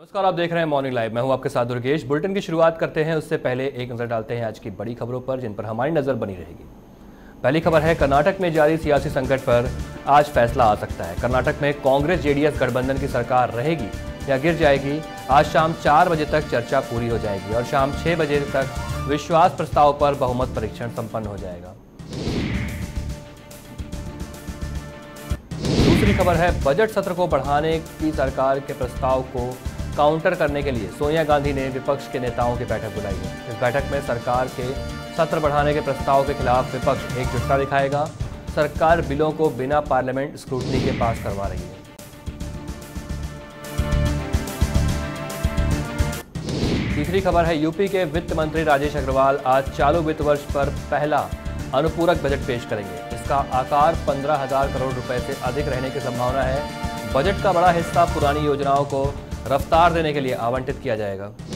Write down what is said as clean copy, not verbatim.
नमस्कार, आप देख रहे हैं मॉर्निंग लाइव। मैं हूं आपके साथ दुर्गेश। बुलेटिन की शुरुआत करते हैं, उससे पहले एक नज़र डालते हैं आज की बड़ी खबरों पर जिन पर हमारी नज़र बनी रहेगी। पहली खबर है, कर्नाटक में जारी सियासी संकट पर आज फैसला आ सकता है। कर्नाटक में कांग्रेस जेडीएस गठबंधन की सरकार रहेगी या गिर जाएगी, आज शाम 4 बजे तक चर्चा पूरी हो जाएगी और शाम 6 बजे तक विश्वास प्रस्ताव पर बहुमत परीक्षण संपन्न हो जाएगा। दूसरी खबर है, बजट सत्र को बढ़ाने की सरकार के प्रस्ताव को काउंटर करने के लिए सोनिया गांधी ने विपक्ष के नेताओं की बैठक बुलाई है। इस बैठक में सरकार के सत्र बढ़ाने के प्रस्ताव के खिलाफ विपक्ष एकजुटता दिखाएगा। सरकार बिलों को बिना पार्लियामेंट स्क्रूटनी के पास करवा रही है। तीसरी खबर है, यूपी के वित्त मंत्री राजेश अग्रवाल आज चालू वित्त वर्ष पर पहला अनुपूरक बजट पेश करेंगे। इसका आकार 15,000 करोड़ रुपए से अधिक रहने की संभावना है। बजट का बड़ा हिस्सा पुरानी योजनाओं को रफ्तार देने के लिए आवंटित किया जाएगा।